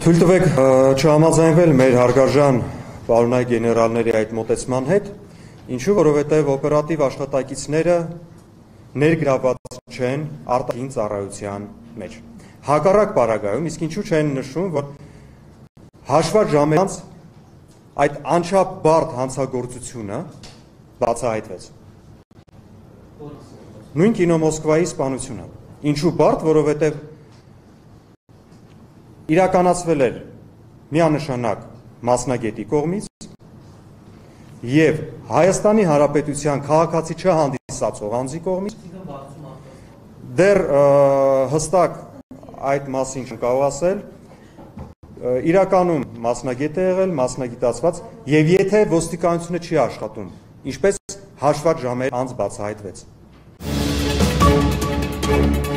Թույլ տվեք չհամաձայնվել մեր հարգարժան վարունայ գեներալների այդ մոտեցման հետ, ինչու որովհետև օպերատիվ աշխատակիցները ներգրավված չեն արտաքին ծառայության մեջ։ Հակառակ պարագայում իսկ ինչու չեն նշում, որ հաշվված ժամանց այդ անչափաբարդ հանցագործությունը բացահայտվեց։ Նույն կինո Մոսկվայի սպանությունը։ Ինչու բարդ, որովհետև իրականացվել էր միանշանակ մասնագետի կողմից եւ Հայաստանի Հանրապետության քաղաքացի չհանդիսացող անձի կողմից դեռ հստակ այդ մասին կարող ասել իրականում մասնագետ է եղել մասնագիտացված եւ եթե ոստիկանությունը չի աշխատում ինչպես հաշվված ժամեր անց բացահայտվեց